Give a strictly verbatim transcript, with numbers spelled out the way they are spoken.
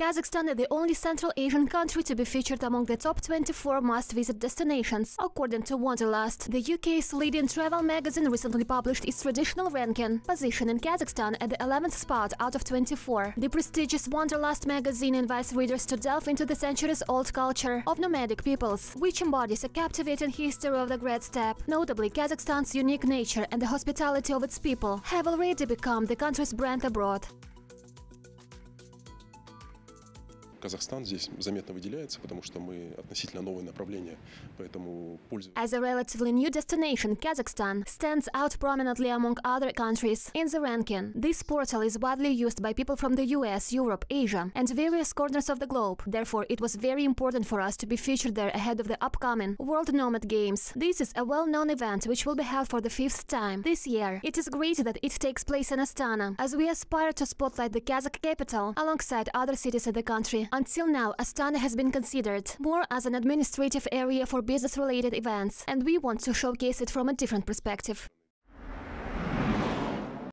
Kazakhstan is the only Central Asian country to be featured among the top twenty-four must-visit destinations. According to Wanderlust, the U K's leading travel magazine recently published its traditional ranking, positioning Kazakhstan at the eleventh spot out of twenty-four. The prestigious Wanderlust magazine invites readers to delve into the centuries-old culture of nomadic peoples, which embodies a captivating history of the Great Steppe. Notably, Kazakhstan's unique nature and the hospitality of its people have already become the country's brand abroad. As a relatively new destination, Kazakhstan stands out prominently among other countries in the ranking. This portal is widely used by people from the U S, Europe, Asia, and various corners of the globe. Therefore, it was very important for us to be featured there ahead of the upcoming World Nomad Games. This is a well-known event which will be held for the fifth time this year. It is great that it takes place in Astana, as we aspire to spotlight the Kazakh capital alongside other cities in the country. Until now, Astana has been considered more as an administrative area for business-related events, and we want to showcase it from a different perspective.